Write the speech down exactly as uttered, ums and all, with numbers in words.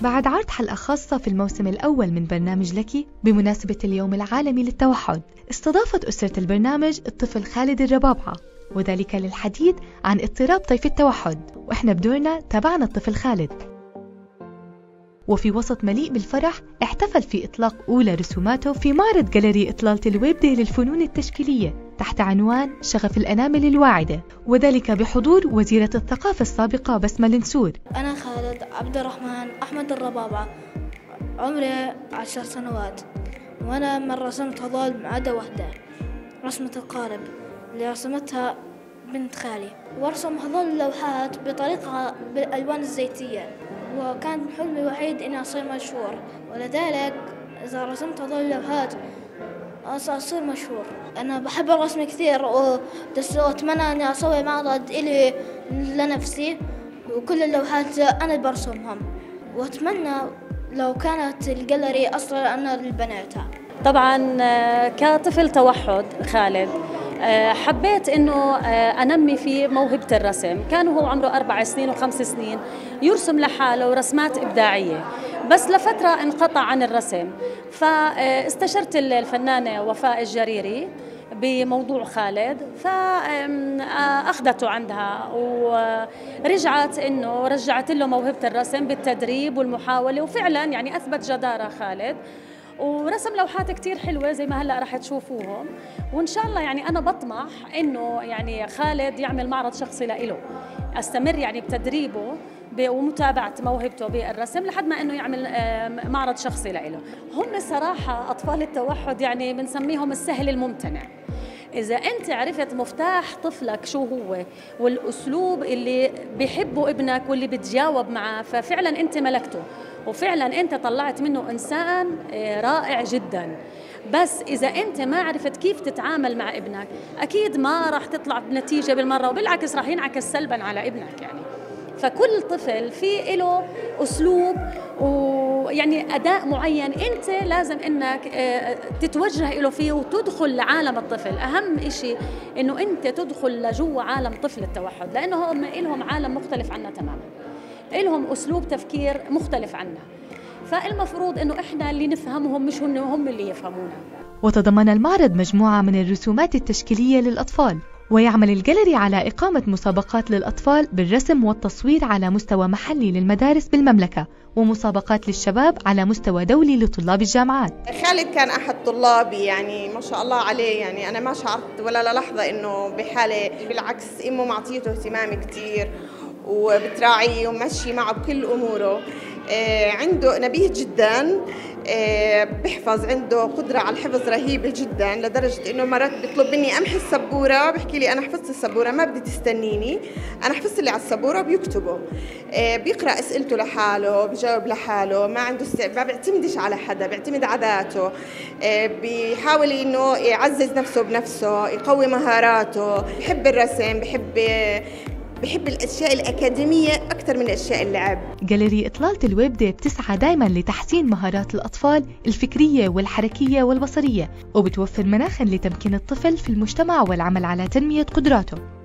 بعد عرض حلقة خاصة في الموسم الأول من برنامج لكي بمناسبة اليوم العالمي للتوحد، استضافت أسرة البرنامج الطفل خالد الربابعة، وذلك للحديث عن اضطراب طيف التوحد، وإحنا بدورنا تابعنا الطفل خالد. وفي وسط مليء بالفرح احتفل في إطلاق أولى رسوماته في معرض جاليري إطلالة الويبدي للفنون التشكيلية تحت عنوان شغف الأنامل الواعدة، وذلك بحضور وزيرة الثقافة السابقة بسمة النسور. أنا خالد عبد الرحمن أحمد الربابعة، عمري عشر سنوات، وأنا من رسمت هذول ما عدا وحدة، رسمة القارب اللي رسمتها بنت خالي، وأرسم هذول اللوحات بطريقة بالألوان الزيتية، وكان حلمي الوحيد إني أصير مشهور، ولذلك إذا رسمت هذول اللوحات أصير مشهور. أنا بحب الرسم كثير، وأتمنى إني أسوي معرض إلي لنفسي وكل اللوحات أنا برسمهم، وأتمنى لو كانت الجاليري أصلاً أنا لبناتها. طبعاً كطفل توحد خالد حبيت إنه أنمي في موهبة الرسم، كان هو عمره أربع سنين وخمس سنين يرسم لحاله رسمات إبداعية، بس لفترة انقطع عن الرسم، فاستشرت الفنانة وفاء الجريري بموضوع خالد، فأخذته عندها ورجعت إنه رجعت له موهبة الرسم بالتدريب والمحاولة، وفعلا يعني أثبت جدارة خالد ورسم لوحات كتير حلوة زي ما هلأ رح تشوفوهم. وإن شاء الله يعني أنا بطمح إنه يعني خالد يعمل معرض شخصي لإله، أستمر يعني بتدريبه ومتابعة موهبته بالرسم لحد ما إنه يعمل معرض شخصي لإله. هم صراحة أطفال التوحد يعني بنسميهم السهل الممتنع، إذا أنت عرفت مفتاح طفلك شو هو والأسلوب اللي بيحبه ابنك واللي بتجاوب معه، ففعلا أنت ملكته وفعلا أنت طلعت منه إنسان رائع جدا. بس إذا أنت ما عرفت كيف تتعامل مع ابنك أكيد ما راح تطلع بنتيجة بالمرة، وبالعكس راح ينعكس سلبا على ابنك يعني. فكل طفل في له أسلوب ويعني أداء معين أنت لازم أنك تتوجه له فيه وتدخل لعالم الطفل. أهم إشي أنه أنت تدخل لجوه عالم طفل التوحد، لأنه هم إلهم عالم مختلف عنا تماما، إلهم أسلوب تفكير مختلف عنا، فالمفروض أنه إحنا اللي نفهمهم مش هم اللي يفهمونا. وتضمن المعرض مجموعة من الرسومات التشكيلية للأطفال، ويعمل الجاليري على إقامة مسابقات للأطفال بالرسم والتصوير على مستوى محلي للمدارس بالمملكة، ومسابقات للشباب على مستوى دولي لطلاب الجامعات. خالد كان أحد طلابي يعني ما شاء الله عليه، يعني أنا ما شعرت ولا للحظة إنه بحالة، بالعكس أمه معطيته اهتمام كتير وبتراعيه ومشي معه بكل أموره. عنده نبيه جدا، بحفظ، عنده قدرة على الحفظ رهيبة جدا، لدرجة انه مرات بيطلب مني امحي السبورة، بحكي لي انا حفظت السبورة ما بدي تستنيني، انا حفظت اللي على السبورة، بيكتبه، بيقرأ اسئلته لحاله، بجاوب لحاله، ما عنده استع... ما بيعتمدش على حدا، بيعتمد على ذاته، بيحاول انه يعزز نفسه بنفسه، يقوي مهاراته، بحب الرسم، بحب بحب الأشياء الأكاديمية أكثر من الأشياء اللعب. جاليري إطلالة الويبدي بتسعى دائماً لتحسين مهارات الأطفال الفكرية والحركية والبصرية، وبتوفر مناخاً لتمكين الطفل في المجتمع والعمل على تنمية قدراته.